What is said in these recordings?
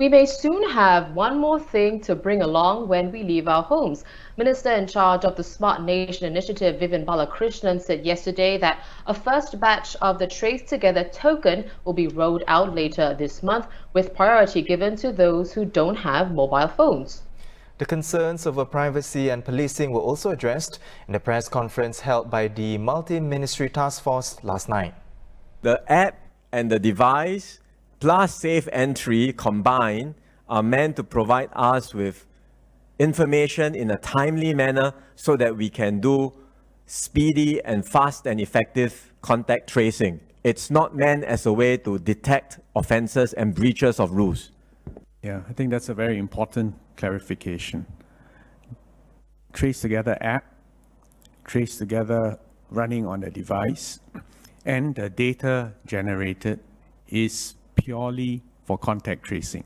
We may soon have one more thing to bring along when we leave our homes. Minister in charge of the Smart Nation Initiative, Vivian Balakrishnan, said yesterday that a first batch of the TraceTogether token will be rolled out later this month, with priority given to those who don't have mobile phones. The concerns over privacy and policing were also addressed in the press conference held by the Multi-Ministry Task Force last night. The app and the device plus safe entry combined are meant to provide us with information in a timely manner so that we can do speedy and fast and effective contact tracing. It's not meant as a way to detect offences and breaches of rules. Yeah, I think that's a very important clarification. TraceTogether app, TraceTogether running on the device, and the data generated is purely for contact tracing,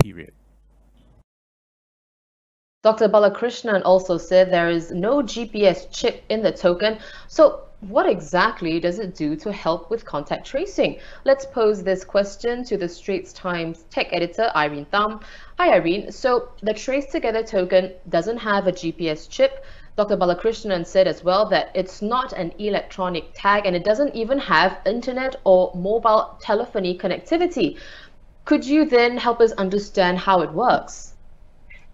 period. Dr. Balakrishnan also said there is no GPS chip in the token, so what exactly does it do to help with contact tracing? Let's pose this question to The Straits Times tech editor, Irene Tham. Hi, Irene. So the TraceTogether token doesn't have a GPS chip. Dr. Balakrishnan said as well that it's not an electronic tag and it doesn't even have internet or mobile telephony connectivity. Could you then help us understand how it works?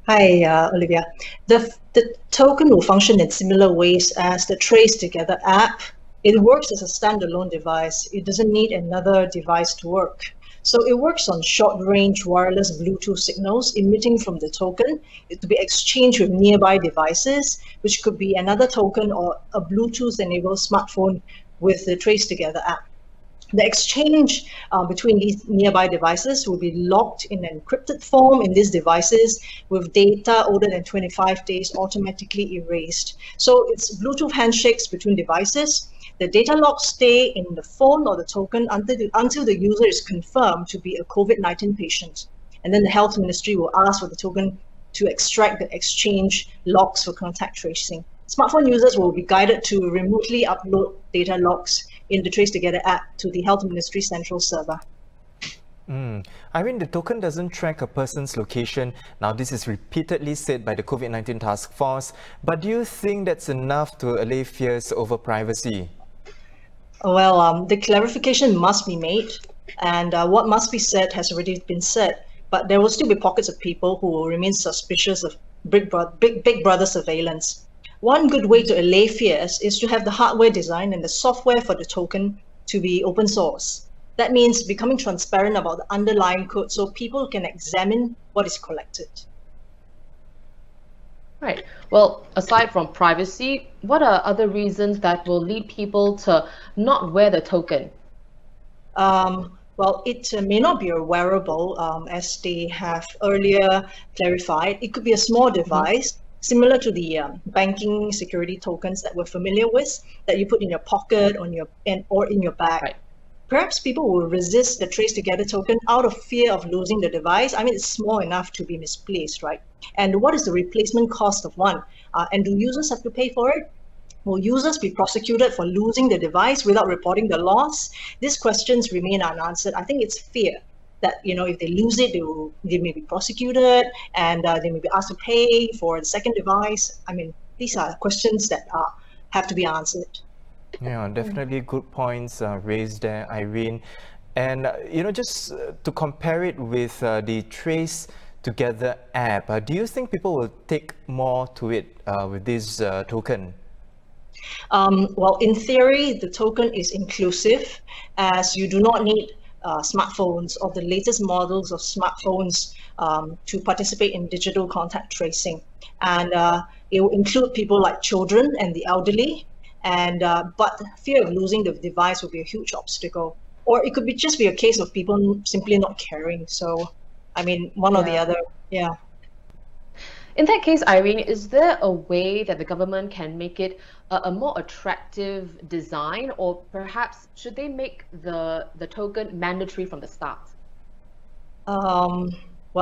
Hi, Olivia. The token will function in similar ways as the TraceTogether app. It works as a standalone device. It doesn't need another device to work. So it works on short-range wireless Bluetooth signals emitting from the token. It could be exchanged with nearby devices, which could be another token or a Bluetooth-enabled smartphone with the TraceTogether app. The exchange between these nearby devices will be logged in an encrypted form in these devices, with data older than 25 days automatically erased. So it's Bluetooth handshakes between devices. The data logs stay in the phone or the token until the user is confirmed to be a COVID-19 patient. And then the Health Ministry will ask for the token to extract the exchange logs for contact tracing. Smartphone users will be guided to remotely upload data logs in the TraceTogether app to the Health Ministry Central server. I mean, the token doesn't track a person's location. Now, this is repeatedly said by the COVID-19 task force, but do you think that's enough to allay fears over privacy? Well, the clarification must be made, and what must be said has already been said, but there will still be pockets of people who will remain suspicious of Big Brother surveillance. One good way to allay fears is to have the hardware design and the software for the token to be open source. That means becoming transparent about the underlying code so people can examine what is collected. Right. Well, aside from privacy, what are other reasons that will lead people to not wear the token? Well, it may not be a wearable, as they have earlier clarified. It could be a small device, similar to the banking security tokens that we're familiar with, that you put in your pocket or in your bag. Right. Perhaps people will resist the TraceTogether token out of fear of losing the device. I mean, it's small enough to be misplaced, right? And what is the replacement cost of one? And do users have to pay for it? Will users be prosecuted for losing the device without reporting the loss? These questions remain unanswered. I think it's fear that, you know, if they lose it, they may be prosecuted and they may be asked to pay for the second device. I mean, these are questions that have to be answered. Yeah, definitely good points raised there, Irene. And, you know, just to compare it with the TraceTogether app, do you think people will take more to it with this token? Well, in theory, the token is inclusive, as you do not need smartphones or the latest models of smartphones to participate in digital contact tracing. And it will include people like children and the elderly, and but fear of losing the device will be a huge obstacle. Or it could be just be a case of people simply not caring. So, I mean, one or the other, yeah. In that case, Irene, is there a way that the government can make it a more attractive design, or perhaps should they make the token mandatory from the start? Well,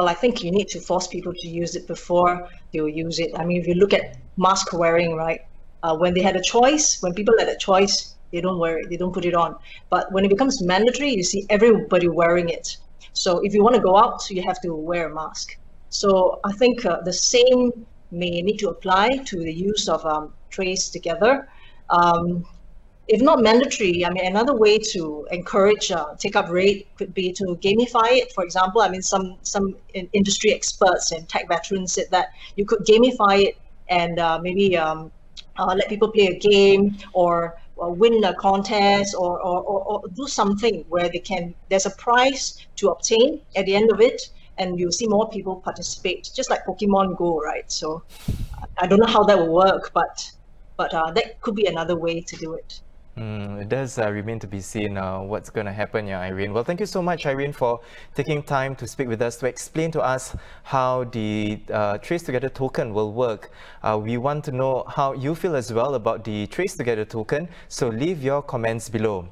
I think you need to force people to use it before they will use it. I mean, if you look at mask wearing, right? When they had a choice, when people had a choice, they don't wear it, they don't put it on. But when it becomes mandatory, you see everybody wearing it. So if you want to go out, you have to wear a mask. So I think the same may need to apply to the use of TraceTogether. If not mandatory, I mean, another way to encourage take-up rate could be to gamify it. For example, I mean, some industry experts and tech veterans said that you could gamify it and maybe let people play a game or win a contest or do something where they can, there's a prize to obtain at the end of it, and you'll see more people participate, just like Pokemon Go, right? So I don't know how that will work, but that could be another way to do it. It does remain to be seen what's going to happen, yeah, Irene. Well, thank you so much, Irene, for taking time to speak with us, to explain to us how the TraceTogether token will work. We want to know how you feel as well about the TraceTogether token, so leave your comments below.